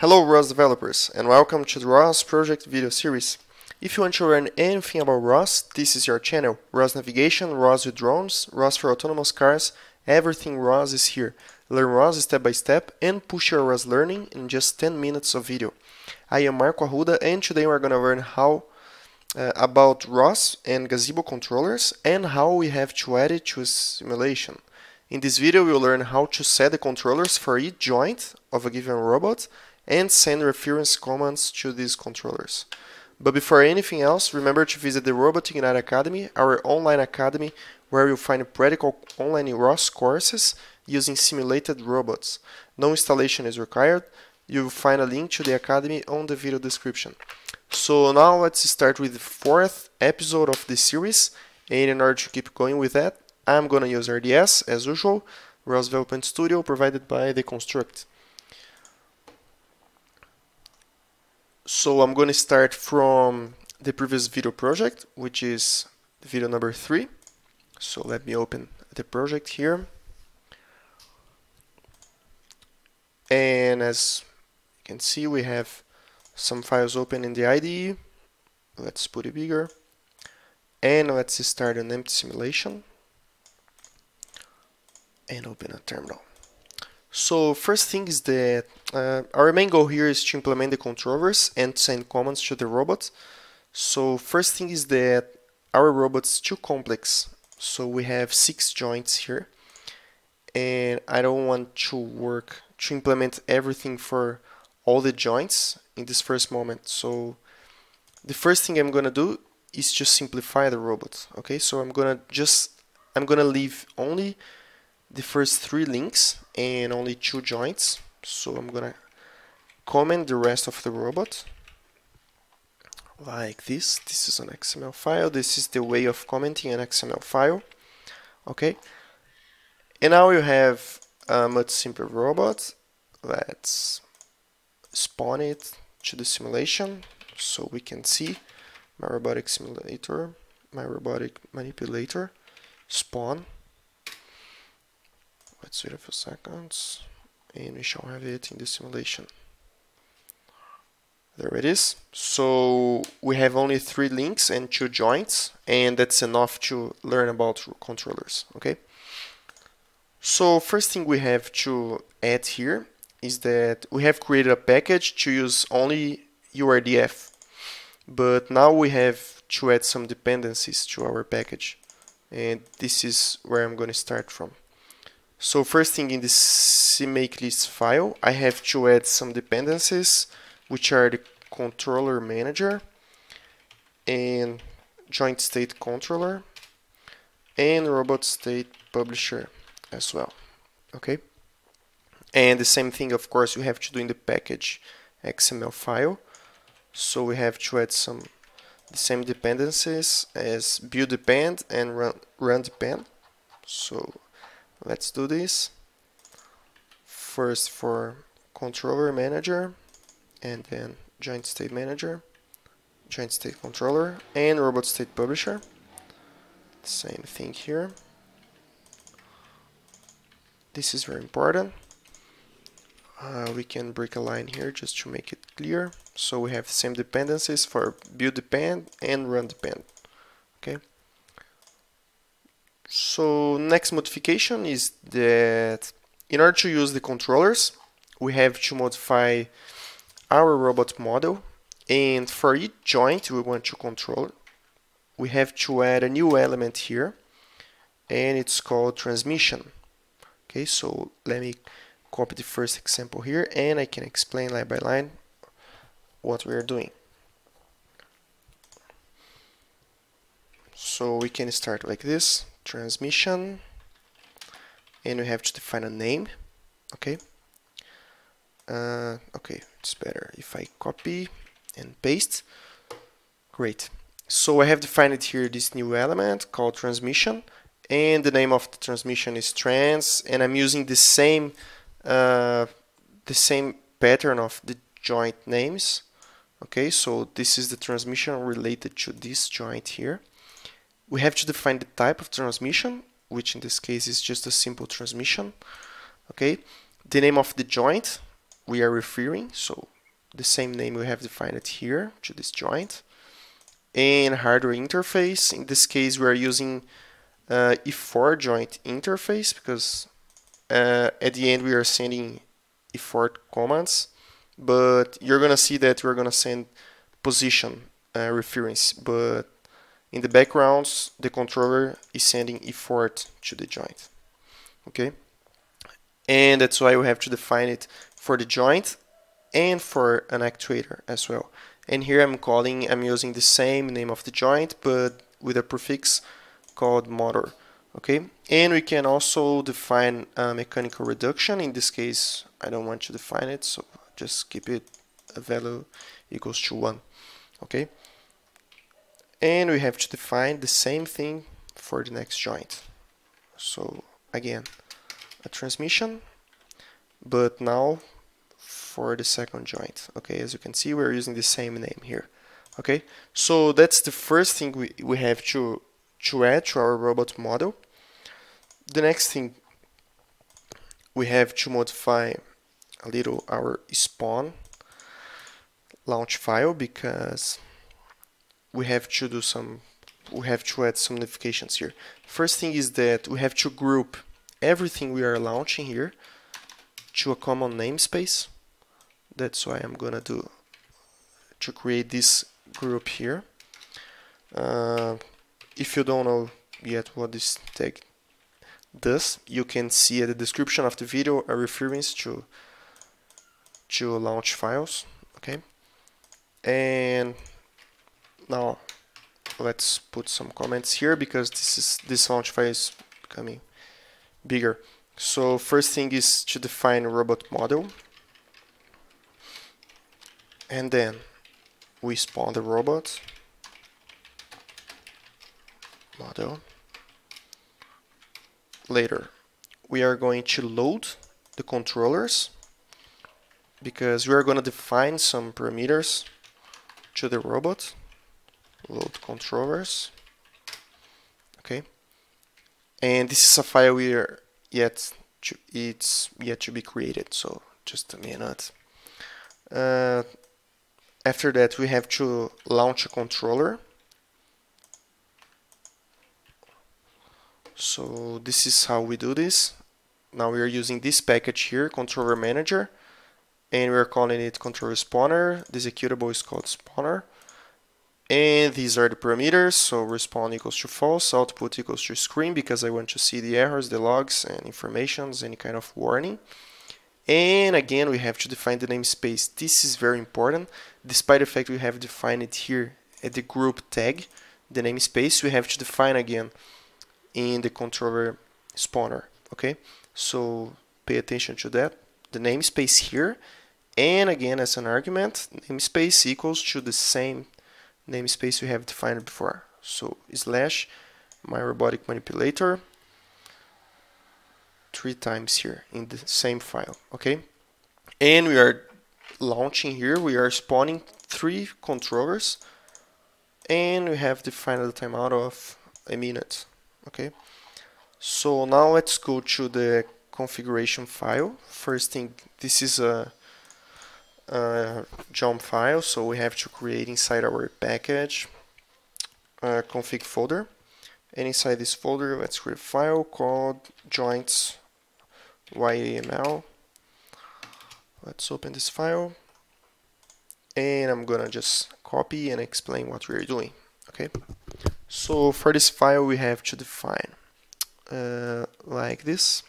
Hello ROS developers and welcome to the ROS project video series. If you want to learn anything about ROS, this is your channel. ROS navigation, ROS with drones, ROS for autonomous cars, everything ROS is here. Learn ROS step by step and push your ROS learning in just 10 minutes of video. I am Marco Arruda and today we are going to learn how about ROS and Gazebo controllers and how we have to add it to a simulation. In this video we will learn how to set the controllers for each joint of a given robot and send reference commands to these controllers. But before anything else, remember to visit the Robot Ignite Academy, our online academy where you'll find practical online ROS courses using simulated robots. No installation is required. You'll find a link to the academy on the video description. So now let's start with the fourth episode of this series, and in order to keep going with that, I'm gonna use RDS as usual, ROS Development Studio provided by the construct. So I'm going to start from the previous video project, which is video number 3. So let me open the project here. And as you can see, we have some files open in the IDE. Let's put it bigger. And let's start an empty simulation. And open a terminal. So first thing is that our main goal here is to implement the controllers and send commands to the robot. So first thing is that our robot is too complex. So we have 6 joints here. And I don't want to implement everything for all the joints in this first moment. So the first thing I'm gonna do is to simplify the robot. Okay, so I'm gonna leave only the first 3 links and only 2 joints, so I'm gonna comment the rest of the robot like this. This is an XML file, this is the way of commenting an XML file, okay? And now you have a much simpler robot. Let's spawn it to the simulation so we can see my robotic simulator, my robotic manipulator spawn. Let's wait a few seconds and we shall have it in the simulation. There it is. So we have only 3 links and 2 joints, and that's enough to learn about controllers, okay? So first thing we have to add here is that we have created a package to use only URDF, but now we have to add some dependencies to our package, and this is where I'm going to start from. So first thing, in this CMakeList file, I have to add some dependencies, which are the controller manager and joint state controller and robot state publisher as well. Okay. And the same thing, of course, we have to do in the package XML file. So we have to add the same dependencies as build depend and run depend. So let's do this first for controller manager and then joint state manager, joint state controller, and robot state publisher. Same thing here. This is very important. We can break a line here just to make it clear. So we have the same dependencies for build depend and run depend. Okay. So next modification is that in order to use the controllers, we have to modify our robot model, and for each joint we want to control, we have to add a new element here, and it's called transmission. Okay, so let me copy the first example here, and I can explain line by line what we are doing. So we can start like this. Transmission, and we have to define a name, okay? Okay, it's better if I copy and paste. Great. So I have defined it here, this new element called transmission, and the name of the transmission is trans, and I'm using the same pattern of the joint names, okay? So this is the transmission related to this joint here. We have to define the type of transmission, which in this case is just a simple transmission. Okay, the name of the joint, we are referring, so the same name we have defined it here to this joint. And hardware interface, in this case we are using effort joint interface, because at the end we are sending effort commands, but you're gonna see that we're gonna send position reference, but in the background the controller is sending effort to the joint. Okay, and that's why we have to define it for the joint and for an actuator as well. And here I'm using the same name of the joint but with a prefix called motor. Okay, and we can also define a mechanical reduction. In this case I don't want to define it, so just keep it a value equals to 1. Okay, and we have to define the same thing for the next joint. So again, a transmission, but now for the second joint. Okay, as you can see we're using the same name here. Okay, so that's the first thing we have to add to our robot model. The next thing, we have to modify a little our spawn launch file, because we have to add some notifications here. First thing is that we have to group everything we are launching here to a common namespace. That's why I'm gonna create this group here. If you don't know yet what this tag does, you can see at the description of the video a reference to launch files. Okay, and now let's put some comments here, because this launch file is becoming bigger. So first thing is to define a robot model, and then we spawn the robot model. Later we are going to load the controllers, because we are going to define some parameters to the robot. Load controllers. Okay, and this is a file we are it's yet to be created, so just a minute. After that we have to launch a controller. So this is how we do this. Now we are using this package here, controller manager, and we're calling it controller spawner. This executable is called spawner, and these are the parameters. So respawn equals to false, output equals to screen, because I want to see the errors, the logs and informations, any kind of warning. And again we have to define the namespace. This is very important. Despite the fact we have defined it here at the group tag, the namespace we have to define again in the controller spawner. Okay, so pay attention to that, the namespace here, and again as an argument namespace equals to the same namespace we have defined before, so slash my robotic manipulator 3 times here in the same file. Okay, and we are launching here, we are spawning 3 controllers, and we have the final timeout of a minute. Okay, so now let's go to the configuration file. First thing, this is a jump file, so we have to create inside our package a config folder, and inside this folder let's create a file called joints YAML. Let's open this file, and I'm gonna just copy and explain what we're doing. Okay, so for this file we have to define like this.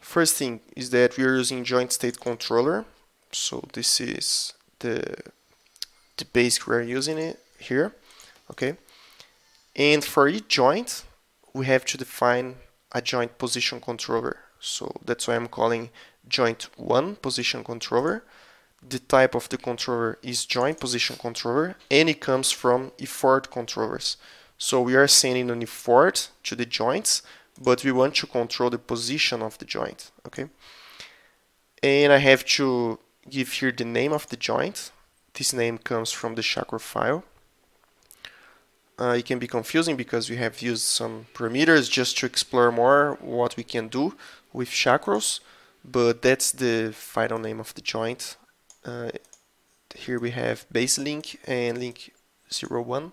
First thing is that we are using joint state controller, so this is the basic we are using it here. Okay, and for each joint we have to define a joint position controller, so that's why I'm calling joint 1 position controller. The type of the controller is joint position controller, and it comes from effort controllers. So we are sending an effort to the joints, but we want to control the position of the joint. Okay, and I have to give here the name of the joint. This name comes from the chakra file. It can be confusing because we have used some parameters just to explore more what we can do with chakras, but that's the final name of the joint. Here we have base link and link 01.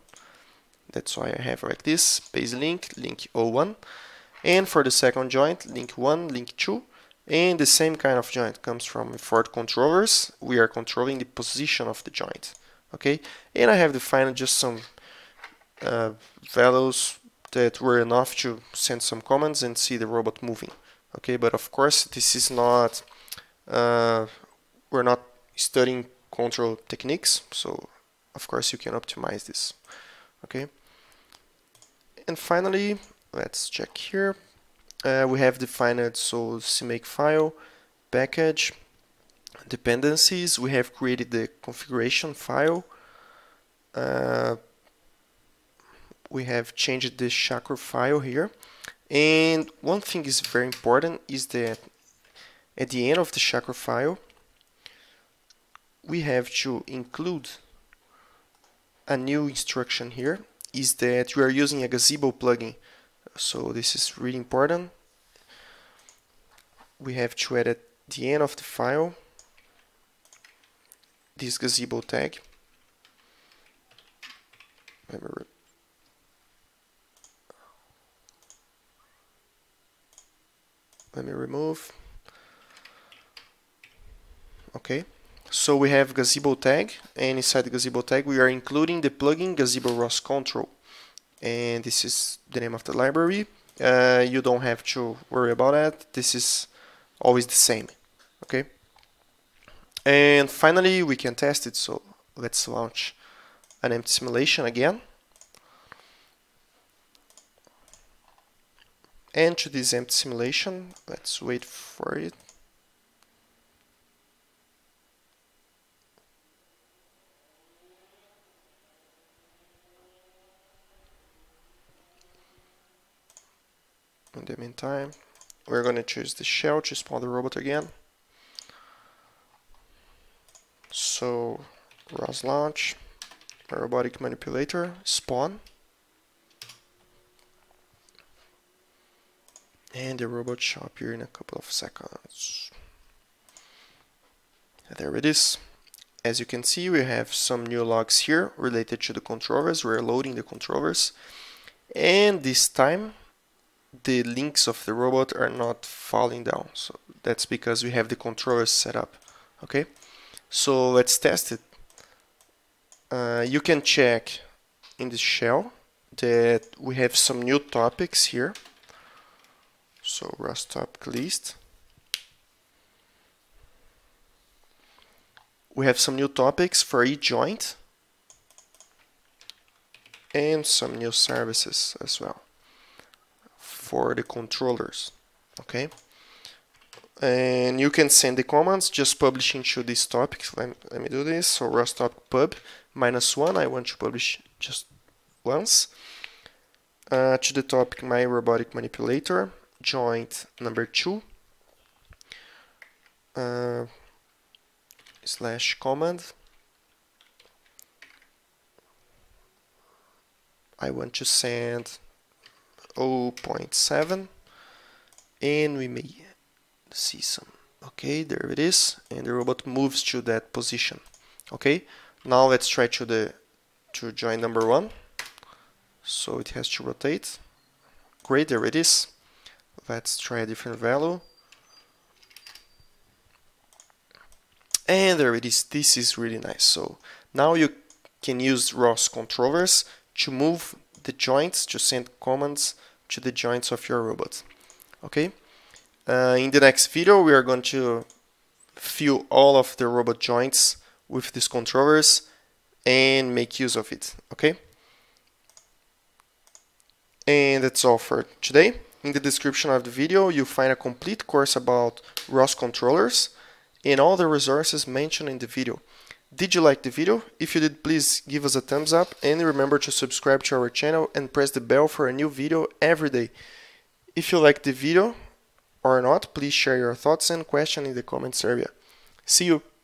That's why I have like this, base link, link 01. And for the second joint, link 1, link 2. And the same kind of joint comes from effort controllers. We are controlling the position of the joint. Okay, and I have defined just some values that were enough to send some commands and see the robot moving. Okay, but of course this is not, we're not studying control techniques, so of course you can optimize this. Okay, and finally, let's check here. We have defined, so CMake file, package, dependencies. We have created the configuration file. We have changed the chakra file here. And one thing is very important is that at the end of the chakra file, we have to include a new instruction here, is that we are using a Gazebo plugin. So this is really important. We have to add at the end of the file this Gazebo tag. Let me remove. Okay, so we have Gazebo tag, and inside the Gazebo tag we are including the plugin Gazebo ROS control. And this is the name of the library. You don't have to worry about that. This is always the same. Okay. And finally, we can test it. So let's launch an empty simulation again. And to this empty simulation, let's wait for it. In the meantime, we're going to choose the shell to spawn the robot again. So, ROS launch, robotic manipulator, spawn. And the robot shall appear in a couple of seconds. And there it is. As you can see, we have some new logs here related to the controllers. We're loading the controllers. And this time, the links of the robot are not falling down, so that's because we have the controllers set up. Okay, so let's test it. You can check in the shell that we have some new topics here, so rostopic list. We have some new topics for each joint and some new services as well for the controllers. Okay, and you can send the commands just publishing to these topics. Let me do this. So rostopic pub -1, I want to publish just once, to the topic my robotic manipulator, joint number 2, slash command, I want to send 0.7, and we may see some. Okay, there it is, and the robot moves to that position. Okay, now let's try to join number 1. So it has to rotate. Great, there it is. Let's try a different value, and there it is. This is really nice. So now you can use ROS controllers to move the joints, to send commands to the joints of your robot. Okay, in the next video we are going to fill all of the robot joints with these controllers and make use of it. Okay, and that's all for today. In the description of the video you'll find a complete course about ROS controllers and all the resources mentioned in the video. Did you like the video? If you did, please give us a thumbs up and remember to subscribe to our channel and press the bell for a new video every day. If you liked the video or not, please share your thoughts and questions in the comments area. See you!